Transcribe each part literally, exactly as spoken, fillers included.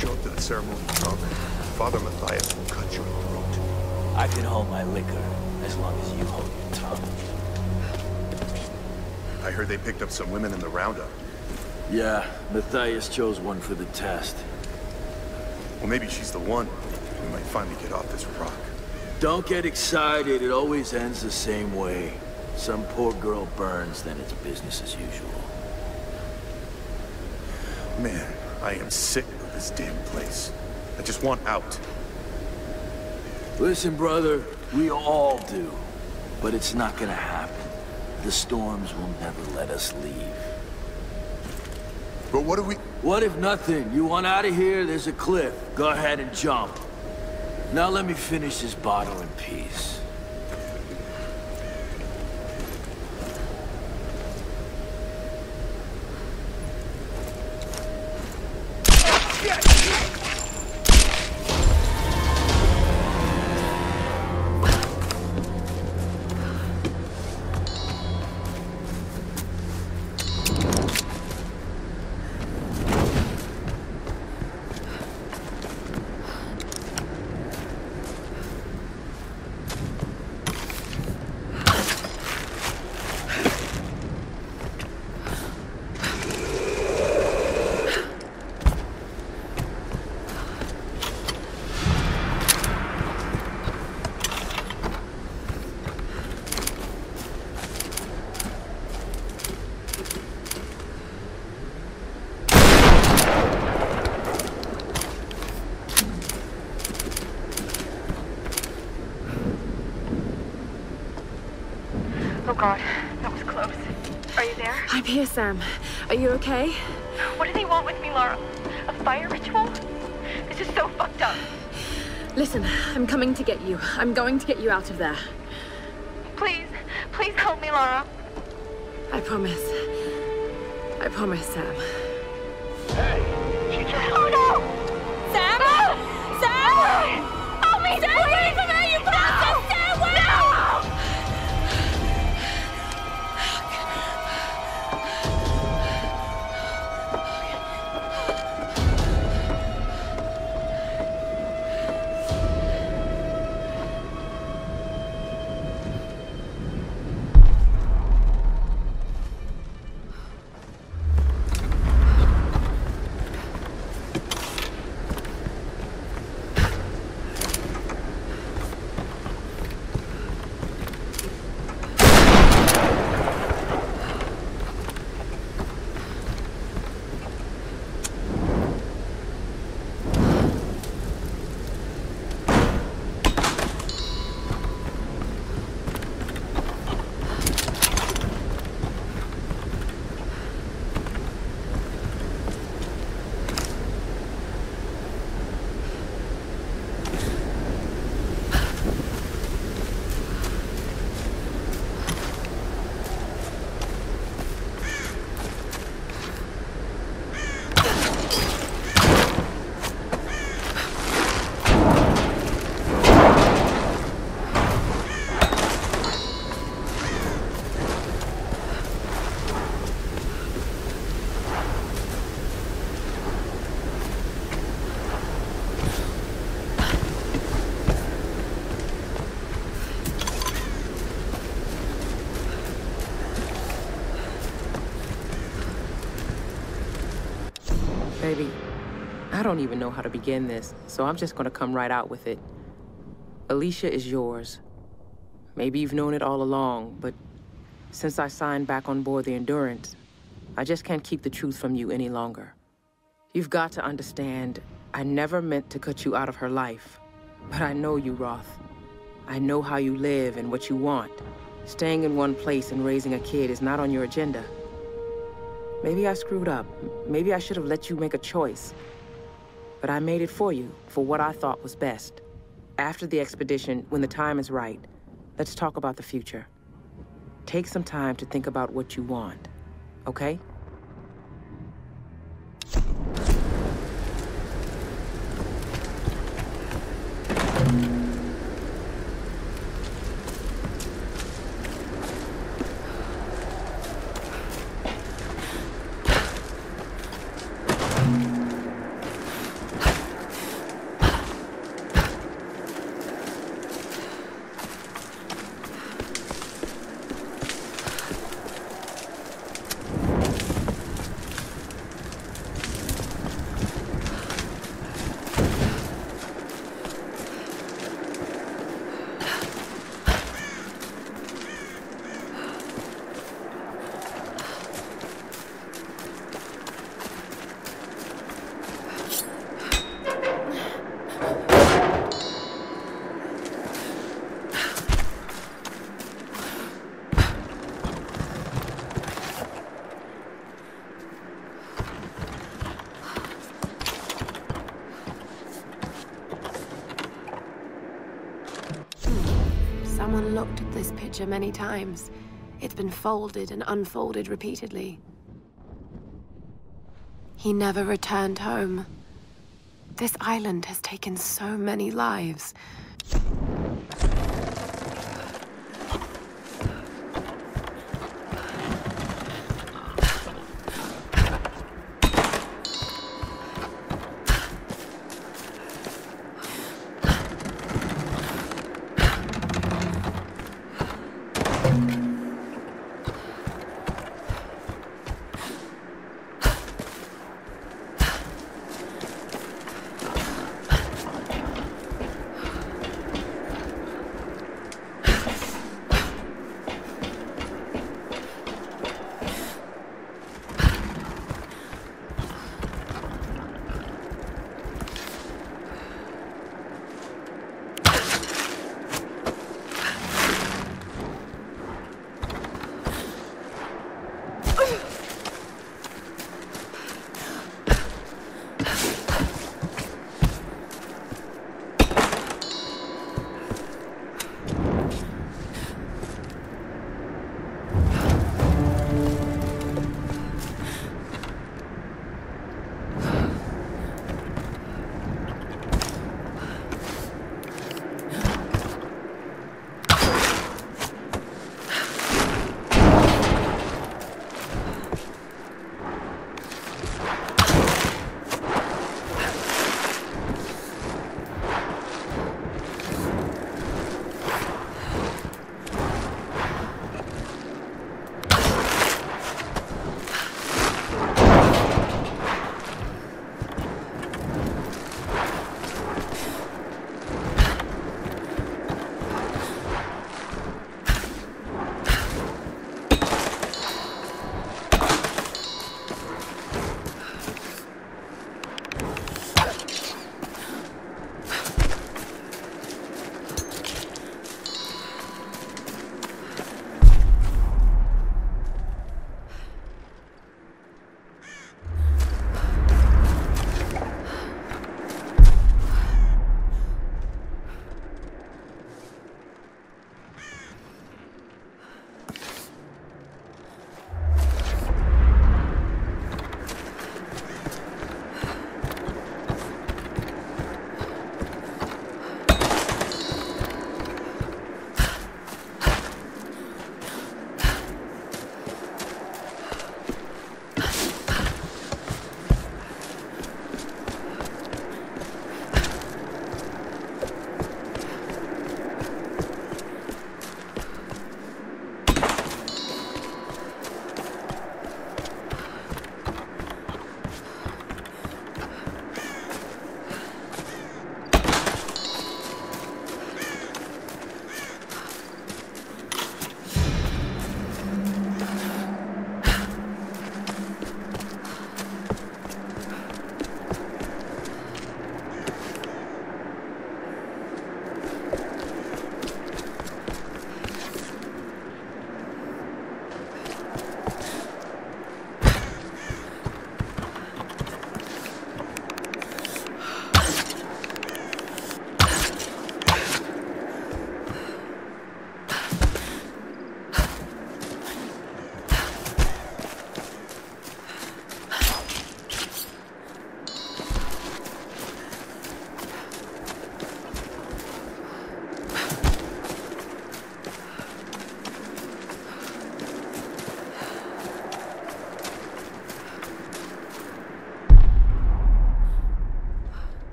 show up to the ceremony drunk, Father Matthias will cut your throat. I can hold my liquor as long as you hold your tongue. I heard they picked up some women in the roundup. Yeah, Matthias chose one for the test. Well, maybe she's the one. We might finally get off this rock. Don't get excited. It always ends the same way. Some poor girl burns, then it's business as usual. Man, I am sick of this damn place. I just want out. Listen, brother, we all do. But it's not gonna happen. The storms will never let us leave. But what if we... What if nothing? You want out of here? There's a cliff. Go ahead and jump. Now let me finish this bottle in peace. I'm here, Sam. Are you okay? What do they want with me, Laura? A fire ritual? This is so fucked up. Listen, I'm coming to get you. I'm going to get you out of there. Please, please help me, Laura. I promise. I promise, Sam. Hey, she just... Oh, no! Sam? No! Sam! No! Help me, Sam! Please! Please! Are you no! I don't even know how to begin this, so I'm just gonna come right out with it. Alicia is yours. Maybe you've known it all along, but since I signed back on board the Endurance, I just can't keep the truth from you any longer. You've got to understand, I never meant to cut you out of her life, but I know you, Roth. I know how you live and what you want. Staying in one place and raising a kid is not on your agenda. Maybe I screwed up. Maybe I should have let you make a choice. But I made it for you, for what I thought was best. After the expedition, when the time is right, let's talk about the future. Take some time to think about what you want, okay? looked at this picture many times. It's been folded and unfolded repeatedly. He never returned home. This island has taken so many lives.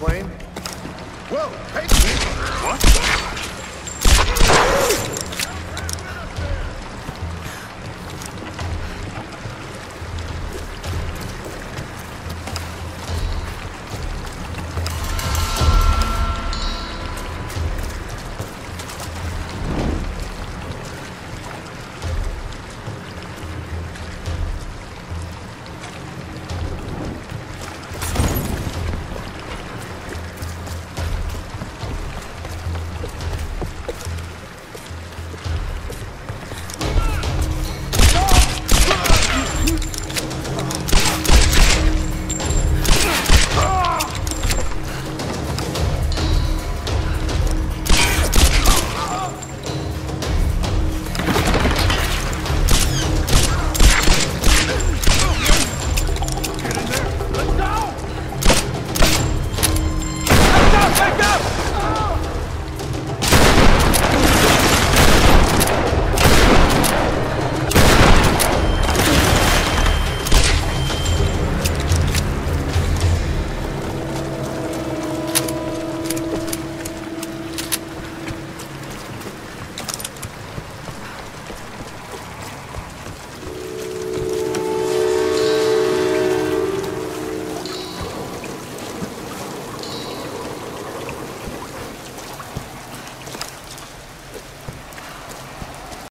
plane? Whoa! Hey! What?